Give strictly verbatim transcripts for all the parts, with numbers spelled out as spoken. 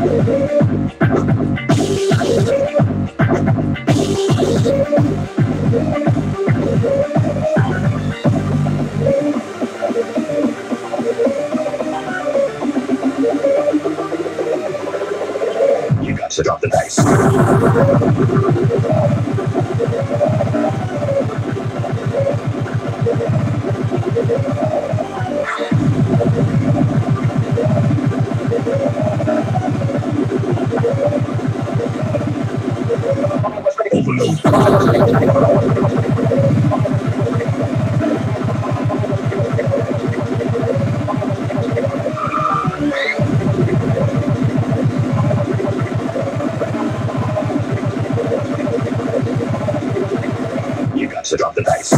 You got to drop the bass. You got to drop the dice.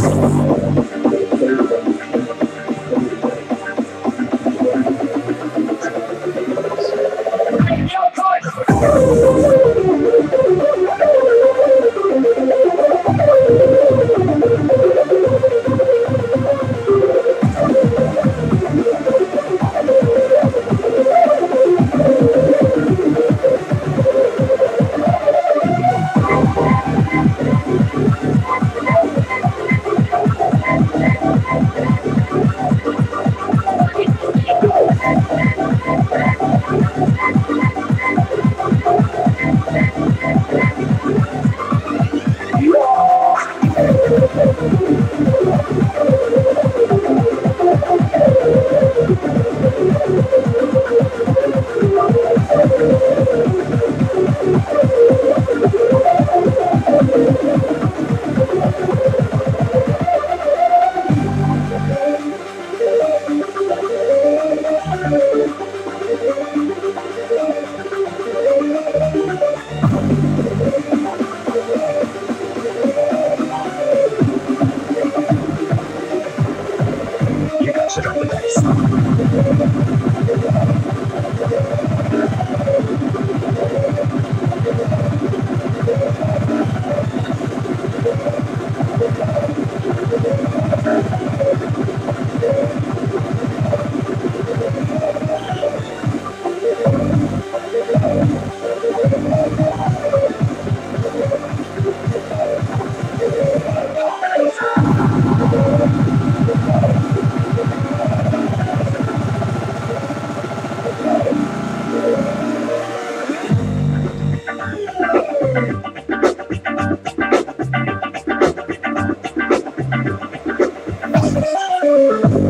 Thank you.